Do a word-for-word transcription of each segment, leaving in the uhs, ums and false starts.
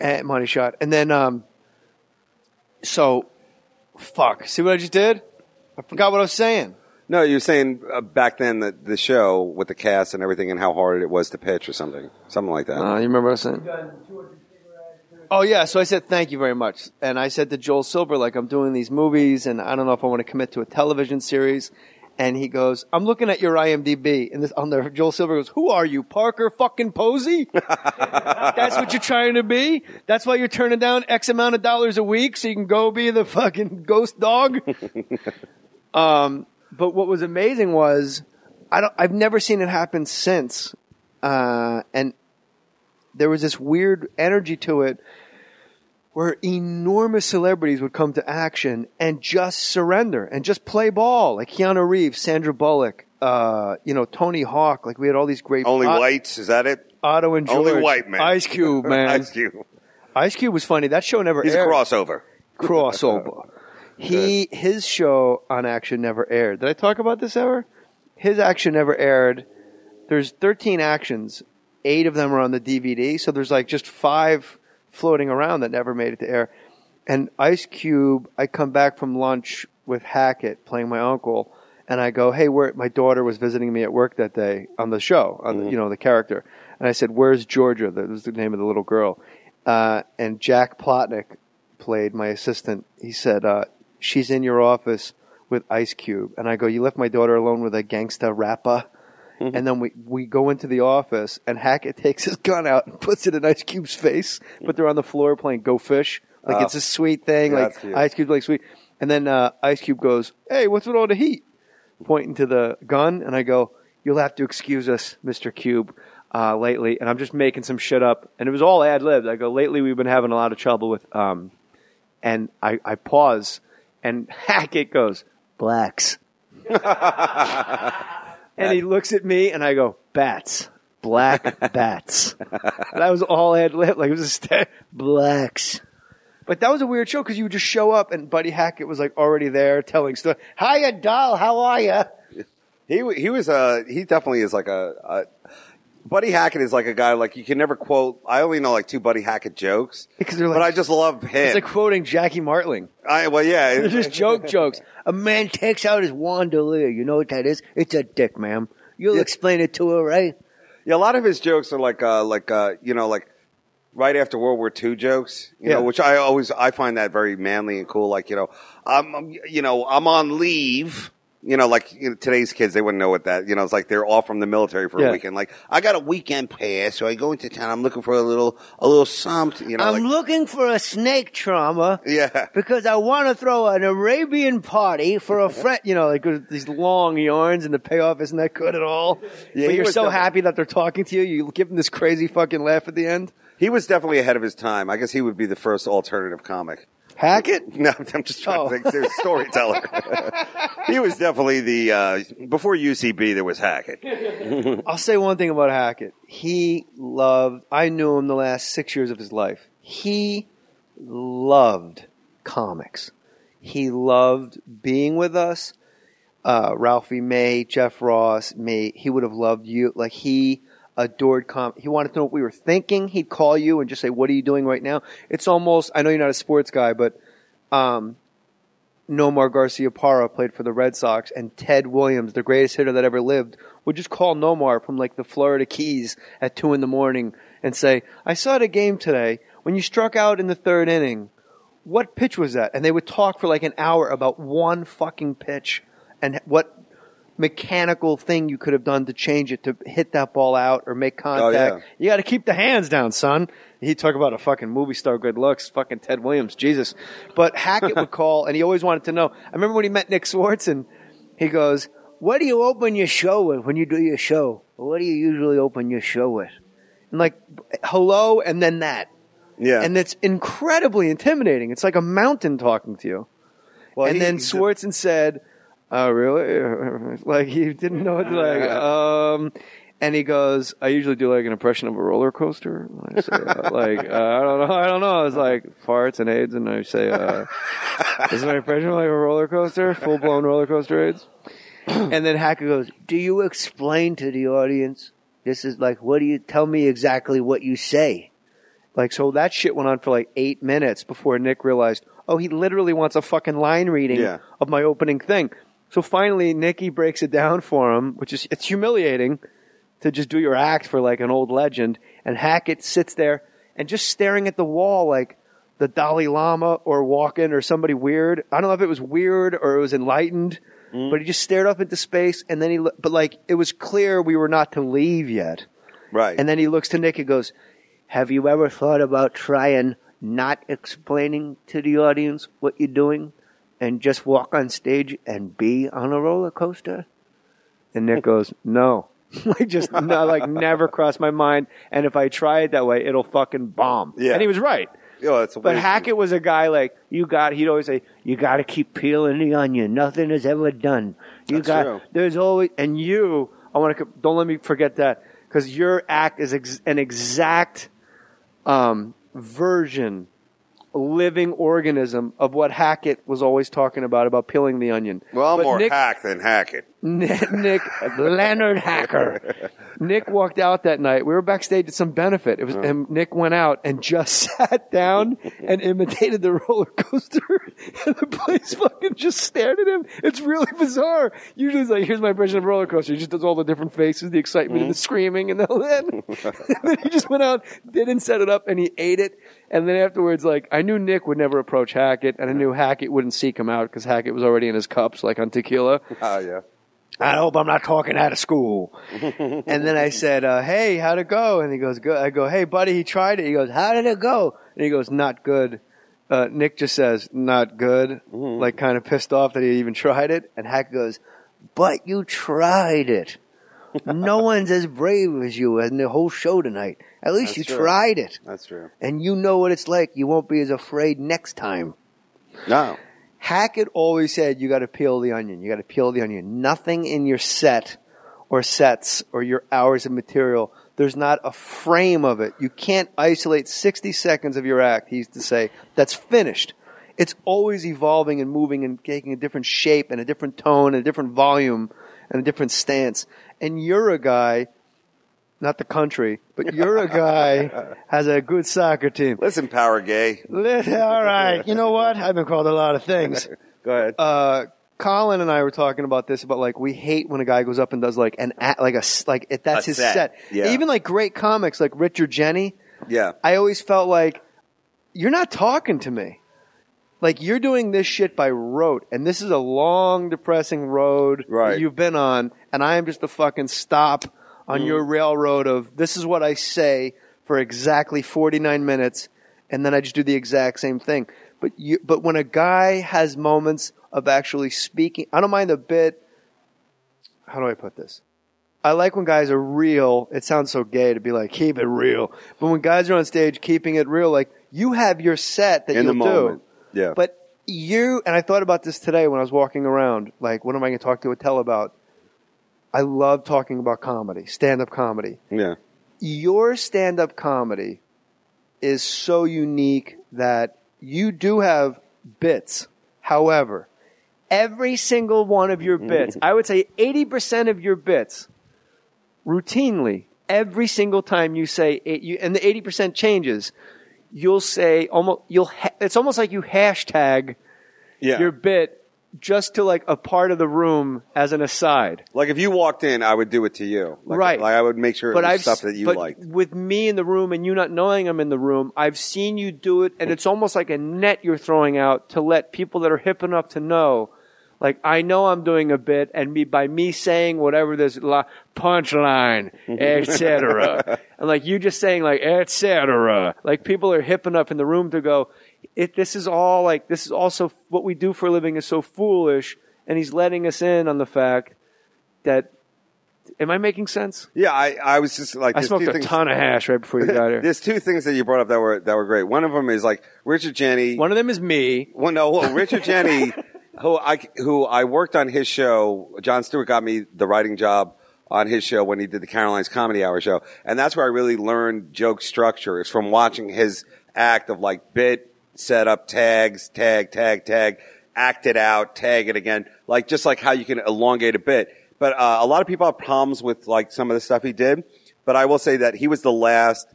At Money Shot. And then, um, so, fuck. See what I just did? I forgot what I was saying. No, you were saying uh, back then that the show with the cast and everything and how hard it was to pitch or something. Something like that. Uh, you remember what I was saying? Oh, yeah. So I said, thank you very much. And I said to Joel Silver, like, I'm doing these movies and I don't know if I want to commit to a television series. And he goes, I'm looking at your I M D B. And this, on there, Joel Silver goes, who are you, Parker fucking Posey? That's what you're trying to be? That's why you're turning down X amount of dollars a week so you can go be the fucking ghost dog? um, but what was amazing was I don't, I've never seen it happen since. Uh, and there was this weird energy to it where enormous celebrities would come to action and just surrender and just play ball. Like Keanu Reeves, Sandra Bullock, uh, you know, Tony Hawk. Like we had all these great... Only Otto, whites, is that it? Otto and George. Only white men. Ice Cube, man. Ice Cube. Ice Cube was funny. That show never He's aired. He's a crossover. Crossover. He His show on Action never aired. Did I talk about this ever? His Action never aired. There's thirteen Actions. Eight of them are on the D V D. So there's like just five... floating around that never made it to air. And Ice Cube, I come back from lunch with Hackett playing my uncle, and I go, hey, where my daughter was visiting me at work that day on the show, on mm-hmm. the, you know, the character. And I said, where's Georgia? That was the name of the little girl. Uh, and Jack Plotnick played my assistant. He said, uh, she's in your office with Ice Cube. And I go, you left my daughter alone with a gangsta rapper? Mm-hmm. And then we, we go into the office, and Hackett takes his gun out and puts it in Ice Cube's face. But they're on the floor playing Go Fish. Like, oh, it's a sweet thing. Yeah, like, Ice Cube's like, sweet. And then uh, Ice Cube goes, hey, what's with all the heat? Pointing to the gun. And I go, you'll have to excuse us, Mister Cube, uh, lately. And I'm just making some shit up. And it was all ad-libbed. I go, lately we've been having a lot of trouble with... Um, and I, I pause, and Hackett goes, blacks. And he looks at me, and I go, bats. Black bats. That was all I had lit. Like, it was a st- blacks. But that was a weird show, because you would just show up, and Buddy Hackett was, like, already there telling stuff. Hiya, doll. How are ya? He he was a – he definitely is, like, a, a – Buddy Hackett is, like, a guy, like, you can never quote – I only know, like, two Buddy Hackett jokes, because they're like, but I just love him. It's like quoting Jackie Martling. I Well, yeah. They're just joke jokes. A man takes out his wanderlea. You know what that is? It's a dick, ma'am. You'll yeah. explain it to her, right? Yeah, a lot of his jokes are like, uh, like uh, you know, like right after World War Two jokes. You yeah. know, which I always I find that very manly and cool. Like, you know, I'm, you know, I'm on leave. You know, like you know, today's kids, they wouldn't know what that. You know, it's like they're off from the military for yeah. a weekend. Like, I got a weekend pass, so I go into town. I'm looking for a little, a little something. You know, I'm like, looking for a snake trauma. Yeah, because I want to throw an Arabian party for a friend. You know, like these long yarns, and the payoff isn't that good at all. Yeah, but you're so definitely- happy that they're talking to you. You give them this crazy fucking laugh at the end. He was definitely ahead of his time. I guess he would be the first alternative comic. Hackett? No, I'm just trying oh. to think. There's a storyteller. He was definitely the, uh, before U C B, there was Hackett. I'll say one thing about Hackett. He loved, I knew him the last six years of his life. He loved comics. He loved being with us. Uh, Ralphie May, Jeff Ross, me. He would have loved you. Like, he adored comic. He wanted to know what we were thinking. He'd call you and just say, what are you doing right now? It's almost, I know you're not a sports guy, but um, Nomar Garciaparra played for the Red Sox, and Ted Williams, the greatest hitter that ever lived, would just call Nomar from like the Florida Keys at two in the morning and say, I saw the game today. When you struck out in the third inning, what pitch was that? And they would talk for like an hour about one fucking pitch and what mechanical thing you could have done to change it, to hit that ball out or make contact. Oh, yeah. You got to keep the hands down, son. He talk about a fucking movie star good looks, fucking Ted Williams, Jesus. But Hackett would call, and he always wanted to know. I remember when he met Nick Swardson, he goes, what do you open your show with when you do your show? What do you usually open your show with? And like, hello, and then that. Yeah. And it's incredibly intimidating. It's like a mountain talking to you. Well, and he, then Swardson said, oh, really? Like, he didn't know what to, like, um, and he goes, I usually do, like, an impression of a roller coaster. I say, uh, like, uh, I don't know, I don't know. It's like farts and AIDS, and I say, uh, this is my impression of, like, a roller coaster, full-blown roller coaster AIDS. And then Hacker goes, do you explain to the audience? This is, like, what do you, tell me exactly what you say. Like, so that shit went on for like eight minutes before Nick realized, oh, he literally wants a fucking line reading yeah. of my opening thing. So finally, Nicky breaks it down for him, which is, it's humiliating to just do your act for like an old legend. And Hackett sits there and just staring at the wall like the Dalai Lama or Walken or somebody weird. I don't know if it was weird or it was enlightened, mm. but he just stared up into space. And then he, but like, it was clear we were not to leave yet. Right. And then he looks to Nick and goes, have you ever thought about trying not explaining to the audience what you're doing and just walk on stage and be on a roller coaster? And Nick goes, no. Like, just no, like never crossed my mind. And if I try it that way, it'll fucking bomb. Yeah. And he was right. Yo, that's but Hackett was a guy like, you got, he'd always say, you got to keep peeling the onion. Nothing is ever done. You that's got, true. There's always, and you, I want to, don't let me forget that, because your act is ex- an exact um, version, living organism of what Hackett was always talking about, about peeling the onion. Well, I'm but more Nick, hack than Hackett. Nick, Nick Leonard Hacker. Nick walked out that night. We were backstage at some benefit. It was, oh. and Nick went out and just sat down and imitated the roller coaster. And the place fucking just stared at him. It's really bizarre. Usually it's like, here's my impression of a roller coaster. He just does all the different faces, the excitement mm-hmm. and the screaming and all that. And then he just went out, didn't set it up, and he ate it. And then afterwards, like, I knew Nick would never approach Hackett, and I knew Hackett wouldn't seek him out because Hackett was already in his cups, like on tequila. Oh, yeah. I hope I'm not talking out of school. And then I said, uh, hey, how'd it go? And he goes, good. I go, hey, buddy, he tried it. He goes, how did it go? And he goes, not good. Uh, Nick just says, not good, mm-hmm. like kind of pissed off that he even tried it. And Hackett goes, but you tried it. No one's as brave as you in the whole show tonight. At least That's you true. tried it. That's true. And you know what it's like. You won't be as afraid next time. No. Hackett always said, you got to peel the onion. You got to peel the onion. Nothing in your set or sets or your hours of material, there's not a frame of it. You can't isolate sixty seconds of your act, he used to say, that's finished. It's always evolving and moving and taking a different shape and a different tone and a different volume and a different stance. And you're a guy, not the country, but you're a guy has a good soccer team. Listen, power gay. Listen, all right. You know what? I've been called a lot of things. Go ahead. Uh, Colin and I were talking about this, about like we hate when a guy goes up and does like an at, like a like it, that's a his set. set. Yeah. Even like great comics like Richard Jeni. Yeah. I always felt like you're not talking to me. Like, you're doing this shit by rote, and this is a long, depressing road right. that you've been on, and I am just a fucking stop on mm. your railroad of, this is what I say for exactly forty-nine minutes, and then I just do the exact same thing. But you, but when a guy has moments of actually speaking, I don't mind a bit, how do I put this? I like when guys are real. It sounds so gay to be like, keep it real. But when guys are on stage keeping it real, like, you have your set that In you'll the moment. do. Yeah. But you, and I thought about this today when I was walking around, like, what am I going to talk to Attell about? I love talking about comedy, stand-up comedy. Yeah. Your stand-up comedy is so unique that you do have bits. However, every single one of your bits, I would say eighty percent of your bits, routinely, every single time you say, you, and the eighty percent changes, you'll say almost you'll ha- it's almost like you hashtag yeah. your bit just to like a part of the room as an aside. Like if you walked in, I would do it to you. Like, right. Like I would make sure but it was I've, stuff that you but liked. With me in the room and you not knowing I'm in the room, I've seen you do it, and it's almost like a net you're throwing out to let people that are hip enough to know. Like, I know I'm doing a bit, and me by me saying whatever this la- punchline, et cetera. And, like, you just saying, like, et cetera. Like, people are hip enough in the room to go, it, this is all, like, this is also what we do for a living is so foolish, and he's letting us in on the fact that, am I making sense? Yeah, I, I was just, like, I smoked two a things, ton of hash right before you got here. There's two things that you brought up that were that were great. One of them is, like, Richard Jeni. One of them is me. Well, no, well, Richard Jeni... Who I, who I worked on his show. John Stewart got me the writing job on his show when he did the Caroline's Comedy Hour show. And that's where I really learned joke structure is from watching his act of like bit, setup, tags, tag, tag, tag, act it out, tag it again. Like just like how you can elongate a bit. But uh, a lot of people have problems with like some of the stuff he did. But I will say that he was the last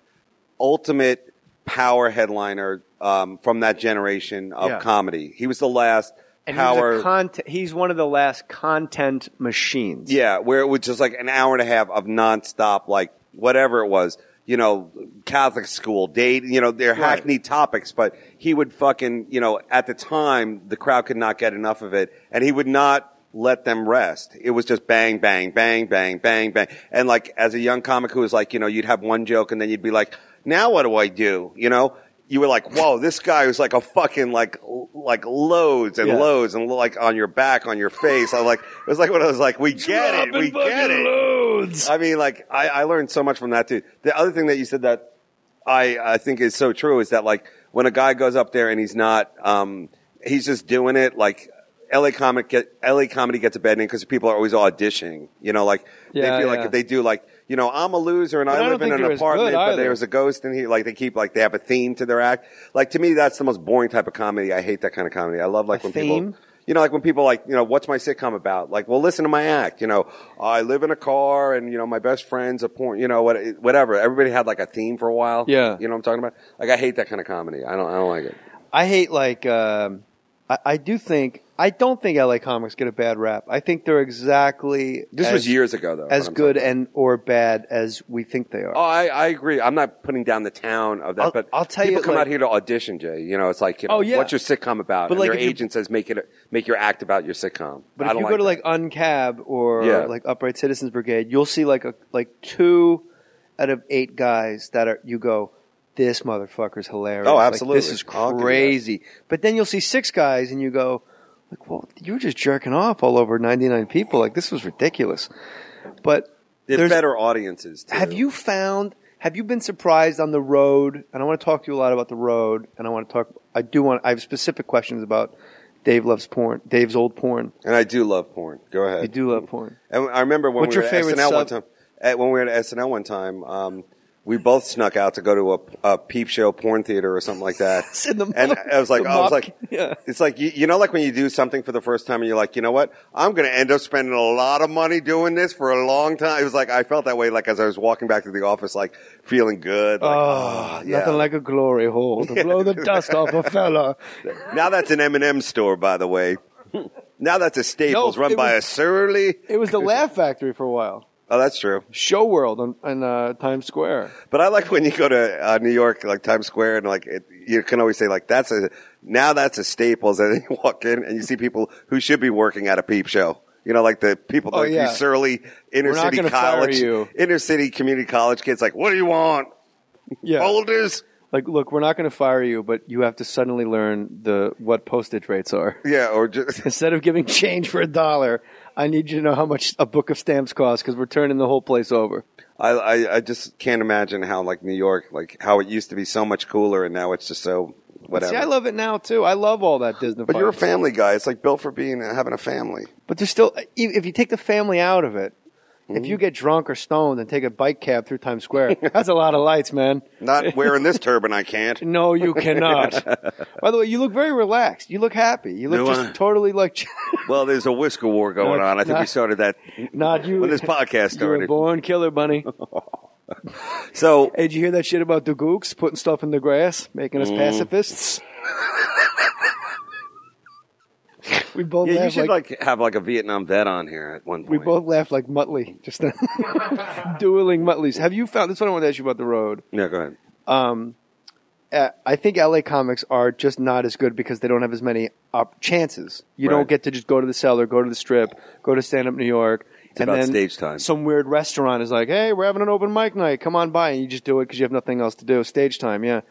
ultimate power headliner um, from that generation of yeah. comedy. He was the last and power. He was a cont- he's one of the last content machines. Yeah, where it was just like an hour and a half of nonstop, like whatever it was. You know, Catholic school, date, you know, their right. hackneyed topics, but he would fucking, you know, at the time, the crowd could not get enough of it, and he would not let them rest. It was just bang, bang, bang, bang, bang, bang. And like, as a young comic who was like, you know, you'd have one joke, and then you'd be like, now what do I do? You know? You were like, whoa, this guy was like a fucking, like, like loads and yeah. loads and like on your back, on your face. I like, it was like when I was like, we get Dropping it, we get it. Loads. I mean, like, I, I learned so much from that too. The other thing that you said that I, I think is so true is that like when a guy goes up there and he's not, um, he's just doing it, like, L A comic get, L A comedy gets a bad name because people are always auditioning. You know, like, yeah, they feel yeah. like if they do, like, you know, I'm a loser and I, I live in an apartment, but there's a ghost in here. Like, they keep, like, they have a theme to their act. Like, to me, that's the most boring type of comedy. I hate that kind of comedy. I love, like, a when theme? people, you know, like, when people, like, you know, what's my sitcom about? Like, well, listen to my act. You know, I live in a car and, you know, my best friend's a porn, you know, what, whatever. Everybody had, like, a theme for a while. Yeah. You know what I'm talking about? Like, I hate that kind of comedy. I don't, I don't like it. I hate, like, um, I, I do think, I don't think L A comics get a bad rap. I think they're exactly this as, was years ago though as good and or bad as we think they are. Oh, I, I agree. I'm not putting down the town of that, I'll, but I'll tell people you, come like, out here to audition, Jay. You know, it's like, you know, oh, yeah. what's your sitcom about? But and like, your agent says make it a, make your act about your sitcom. But I if don't you like go that. to like Uncab or yeah. like Upright Citizens Brigade, you'll see like a like two out of eight guys that are you go. This motherfucker's hilarious. Oh, absolutely. Like, this is crazy. But then you'll see six guys and you go. Like, well, you were just jerking off all over ninety-nine people. Like, this was ridiculous. But they're better audiences, too. Have you found, have you been surprised on the road? And I want to talk to you a lot about the road. And I want to talk, I do want, I have specific questions about Dave loves porn, Dave's old porn. And I do love porn. Go ahead. You do love porn. And I remember when What's we were at S N L sub- one time, at, when we were at S N L one time, um, we both snuck out to go to a, a peep show porn theater or something like that. the, and I was like, I was like, yeah. it's like, you, you know, like when you do something for the first time and you're like, you know what? I'm going to end up spending a lot of money doing this for a long time. It was like, I felt that way. Like as I was walking back to the office, like feeling good. Like, oh, oh yeah. Nothing like a glory hole to blow the dust off a fella. Now that's an M and M store, by the way. Now that's a Staples no, run by was, a surly. It was the Laugh Factory for a while. Oh, that's true. Show World on, on uh, Times Square. But I like when you go to uh, New York, like Times Square, and like it, you can always say like that's a now that's a Staples, and then you walk in and you see people who should be working at a peep show. You know, like the people, oh, like yeah. these surly inner We're city college, inner city community college kids. Like, what do you want? Yeah. Boulders. Like, look, we're not going to fire you, but you have to suddenly learn the what postage rates are. Yeah, or just instead of giving change for a dollar, I need you to know how much a book of stamps costs because we're turning the whole place over. I, I, I just can't imagine how like New York, like how it used to be so much cooler, and now it's just so whatever. See, I love it now too. I love all that Disney. But you're a family guy. It's like built for being having a family. But there's still, if you take the family out of it. If you get drunk or stoned and take a bike cab through Times Square, that's a lot of lights, man. Not wearing this turban, I can't. No, you cannot. By the way, you look very relaxed. You look happy. You look no, just uh, totally like... Well, there's a whisker war going not, on. I think not, we started that not you, when this podcast started. You're a born killer, bunny. So, hey, did you hear that shit about the gooks putting stuff in the grass, making us mm. pacifists? We both yeah, you should like, like have like a Vietnam vet on here at one point. We both laughed like Muttley, just dueling Muttleys. Have you found? That's what I want to ask you about the road. Yeah, go ahead. Um, I think L A comics are just not as good because they don't have as many op- chances. You right. don't get to just go to the cellar, go to the strip, go to stand up New York. It's and about then stage time. Some weird restaurant is like, hey, we're having an open mic night. Come on by, and you just do it because you have nothing else to do. Stage time, yeah,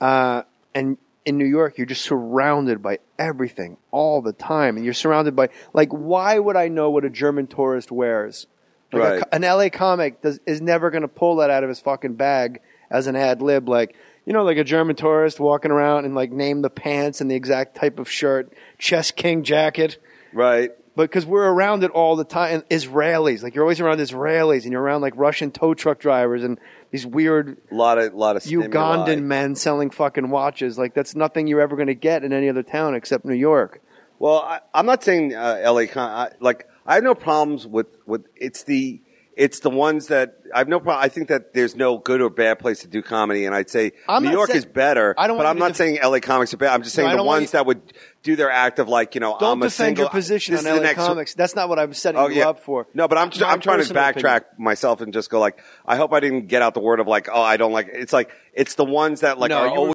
uh, and. In New York, you're just surrounded by everything all the time. And you're surrounded by, like, why would I know what a German tourist wears? Like right. a, an L A comic does, is never going to pull that out of his fucking bag as an ad lib. Like, you know, like a German tourist walking around and, like, name the pants and the exact type of shirt, chess king jacket. Right. But because we're around it all the time. And Israelis, like, you're always around Israelis and you're around, like, Russian tow truck drivers and these weird lot of, lot of Ugandan stimuli. Men selling fucking watches. Like, that's nothing you're ever going to get in any other town except New York. Well, I, I'm not saying uh, L A. Con- I, like, I have no problems with, with – it's the It's the ones that I've no problem. I think that there's no good or bad place to do comedy, and I'd say I'm New York say, is better. I don't but I'm not def- saying L A comics are bad. I'm just saying no, the ones you, that would do their act of like you know. Don't I'm defend a single, your position on L A next, comics. That's not what I'm setting oh, you yeah. up for. No, but I'm just, I'm trying to backtrack opinion. myself and just go like I hope I didn't get out the word of like oh I don't like. It's like it's the ones that like no, are always.